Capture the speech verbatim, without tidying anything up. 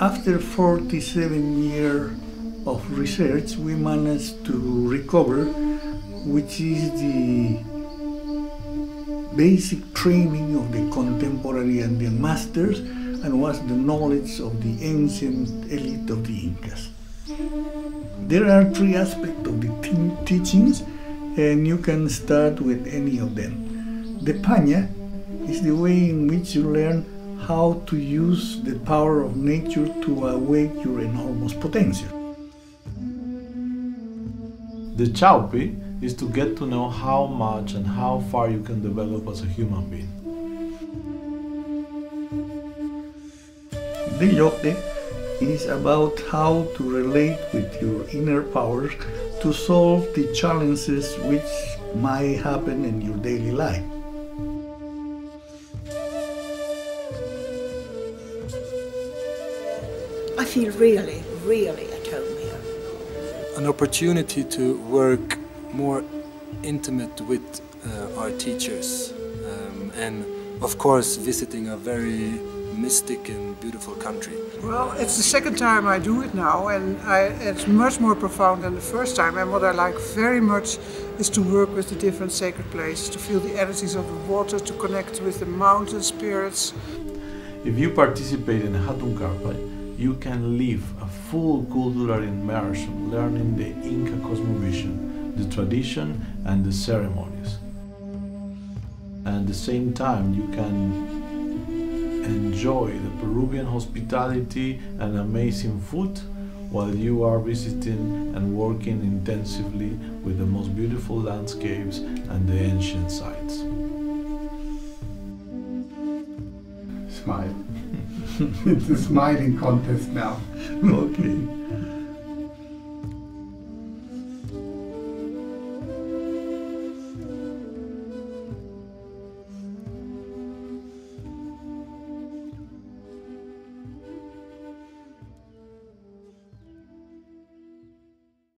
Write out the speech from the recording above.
After forty-seven years of research, we managed to recover, which is the basic training of the contemporary and the masters, and was the knowledge of the ancient elite of the Incas. There are three aspects of the teachings, and you can start with any of them. The paña is the way in which you learn how to use the power of nature to awake your enormous potential. The Chaupi is to get to know how much and how far you can develop as a human being. The Lloq'e is about how to relate with your inner powers to solve the challenges which might happen in your daily life. I feel really, really at home here. An opportunity to work more intimate with uh, our teachers, um, and of course visiting a very mystic and beautiful country. Well, it's the second time I do it now, and I, it's much more profound than the first time, and what I like very much is to work with the different sacred places, to feel the energies of the water, to connect with the mountain spirits. If you participate in Hatun Karpay, you can live a full cultural immersion, learning the Inca cosmovision, the tradition and the ceremonies. And at the same time, you can enjoy the Peruvian hospitality and amazing food while you are visiting and working intensively with the most beautiful landscapes and the ancient sites. Smile. It's a smiling contest now. Okay.